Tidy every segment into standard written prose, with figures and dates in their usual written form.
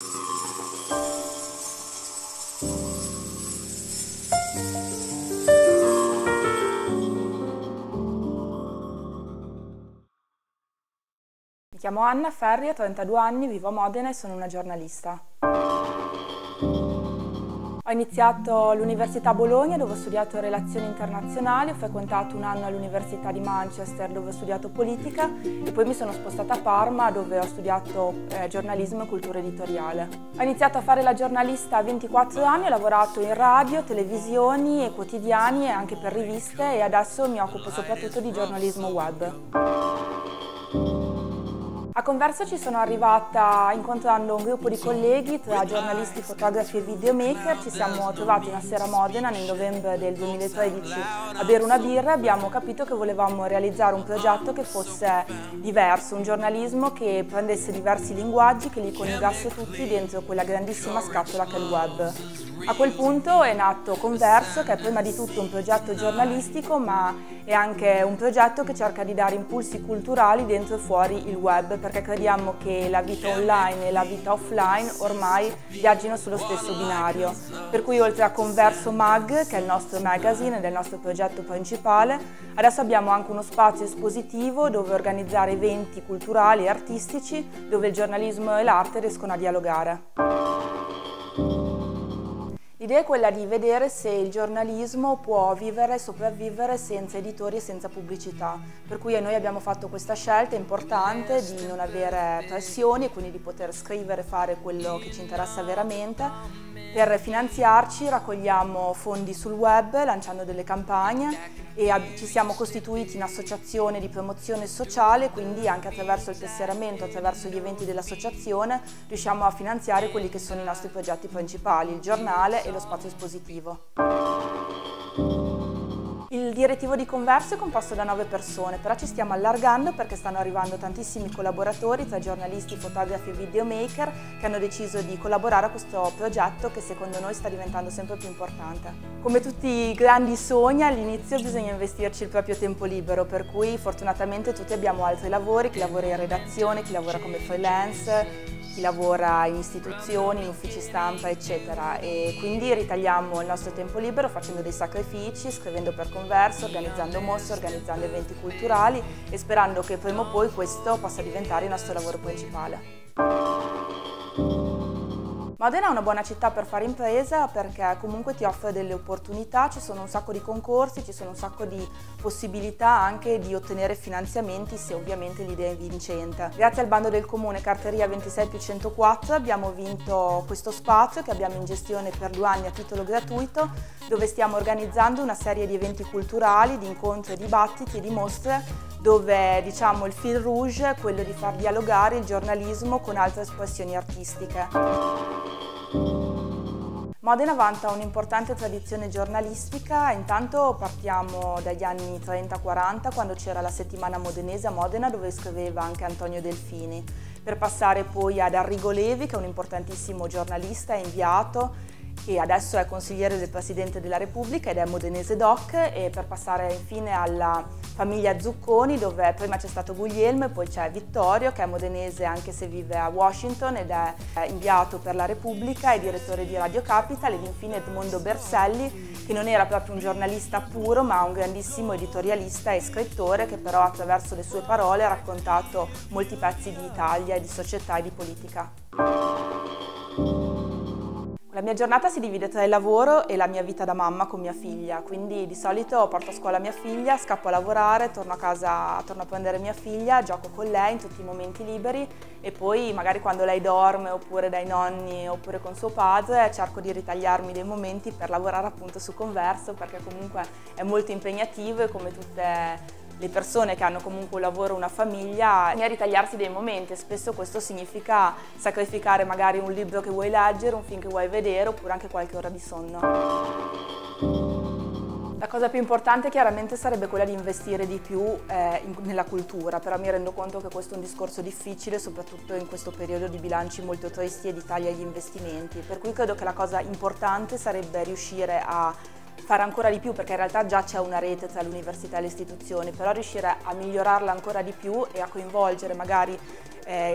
Mi chiamo Anna Ferri, ho 32 anni, vivo a Modena e sono una giornalista. Ho iniziato l'università a Bologna dove ho studiato relazioni internazionali, ho frequentato un anno all'università di Manchester dove ho studiato politica e poi mi sono spostata a Parma dove ho studiato giornalismo e cultura editoriale. Ho iniziato a fare la giornalista a 24 anni, ho lavorato in radio, televisioni e quotidiani e anche per riviste e adesso mi occupo soprattutto di giornalismo web. A Converso ci sono arrivata incontrando un gruppo di colleghi tra giornalisti, fotografi e videomaker. Ci siamo trovati una sera a Modena nel novembre del 2013 a bere una birra e abbiamo capito che volevamo realizzare un progetto che fosse diverso, un giornalismo che prendesse diversi linguaggi, che li coniugasse tutti dentro quella grandissima scatola che è il web. A quel punto è nato Converso, che è prima di tutto un progetto giornalistico ma è anche un progetto che cerca di dare impulsi culturali dentro e fuori il web, perché crediamo che la vita online e la vita offline ormai viaggino sullo stesso binario. Per cui oltre a Converso Mag, che è il nostro magazine ed è il nostro progetto principale, adesso abbiamo anche uno spazio espositivo dove organizzare eventi culturali e artistici dove il giornalismo e l'arte riescono a dialogare. L'idea è quella di vedere se il giornalismo può vivere e sopravvivere senza editori e senza pubblicità, per cui noi abbiamo fatto questa scelta importante di non avere pressioni e quindi di poter scrivere e fare quello che ci interessa veramente. Per finanziarci raccogliamo fondi sul web lanciando delle campagne e ci siamo costituiti in associazione di promozione sociale, quindi anche attraverso il tesseramento, attraverso gli eventi dell'associazione riusciamo a finanziare quelli che sono i nostri progetti principali, il giornale e lo spazio espositivo. Il direttivo di Converso è composto da 9 persone, però ci stiamo allargando perché stanno arrivando tantissimi collaboratori tra giornalisti, fotografi e videomaker che hanno deciso di collaborare a questo progetto che secondo noi sta diventando sempre più importante. Come tutti i grandi sogni, all'inizio bisogna investirci il proprio tempo libero, per cui fortunatamente tutti abbiamo altri lavori, chi lavora in redazione, chi lavora come freelance, chi lavora in istituzioni, in uffici stampa, eccetera. E quindi ritagliamo il nostro tempo libero facendo dei sacrifici, scrivendo per Converso, organizzando mostre, organizzando eventi culturali e sperando che prima o poi questo possa diventare il nostro lavoro principale. Modena è una buona città per fare impresa perché comunque ti offre delle opportunità, ci sono un sacco di concorsi, ci sono un sacco di possibilità anche di ottenere finanziamenti se ovviamente l'idea è vincente. Grazie al bando del comune Carteria 26/104 abbiamo vinto questo spazio che abbiamo in gestione per 2 anni a titolo gratuito dove stiamo organizzando una serie di eventi culturali, di incontri, dibattiti e di mostre dove diciamo il fil rouge è quello di far dialogare il giornalismo con altre espressioni artistiche. Modena vanta un'importante tradizione giornalistica, intanto partiamo dagli anni 30-40 quando c'era la Settimana Modenese a Modena dove scriveva anche Antonio Delfini, per passare poi ad Arrigo Levi che è un importantissimo giornalista e inviato che adesso è consigliere del Presidente della Repubblica ed è modenese doc, e per passare infine alla famiglia Zucconi dove prima c'è stato Guglielmo e poi c'è Vittorio che è modenese anche se vive a Washington ed è inviato per la Repubblica e direttore di Radio Capital, ed infine Edmondo Berselli che non era proprio un giornalista puro ma un grandissimo editorialista e scrittore che però attraverso le sue parole ha raccontato molti pezzi di Italia, di società e di politica. La mia giornata si divide tra il lavoro e la mia vita da mamma con mia figlia, quindi di solito porto a scuola mia figlia, scappo a lavorare, torno a casa, torno a prendere mia figlia, gioco con lei in tutti i momenti liberi e poi magari quando lei dorme oppure dai nonni oppure con suo padre cerco di ritagliarmi dei momenti per lavorare appunto su Converso perché comunque è molto impegnativo e come tutte le persone che hanno comunque un lavoro, una famiglia, bisogna ritagliarsi dei momenti e spesso questo significa sacrificare magari un libro che vuoi leggere, un film che vuoi vedere oppure anche qualche ora di sonno. La cosa più importante chiaramente sarebbe quella di investire di più nella cultura, però mi rendo conto che questo è un discorso difficile, soprattutto in questo periodo di bilanci molto tristi e di tagli agli investimenti, per cui credo che la cosa importante sarebbe riuscire a fare ancora di più perché in realtà già c'è una rete tra l'università e le istituzioni, però riuscire a migliorarla ancora di più e a coinvolgere magari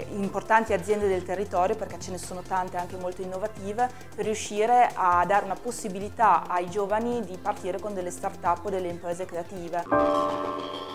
importanti aziende del territorio, perché ce ne sono tante anche molto innovative, per riuscire a dare una possibilità ai giovani di partire con delle start-up o delle imprese creative.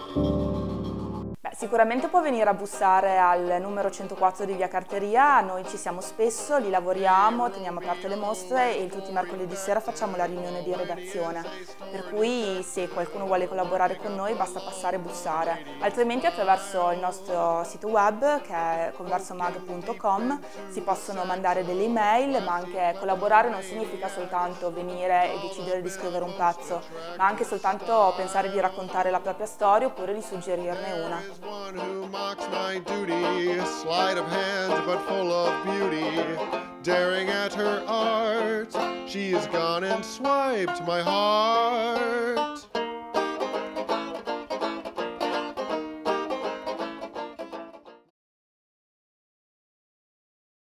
Sicuramente può venire a bussare al numero 104 di Via Carteria, noi ci siamo spesso, lì lavoriamo, teniamo aperte le mostre e tutti i mercoledì sera facciamo la riunione di redazione, per cui se qualcuno vuole collaborare con noi basta passare a bussare, altrimenti attraverso il nostro sito web che è conversomag.com si possono mandare delle email, ma anche collaborare non significa soltanto venire e decidere di scrivere un pezzo, ma anche soltanto pensare di raccontare la propria storia oppure di suggerirne una. One who mocks my duty, sleight of hand but full of beauty, daring at her art, she's gone and swiped my heart.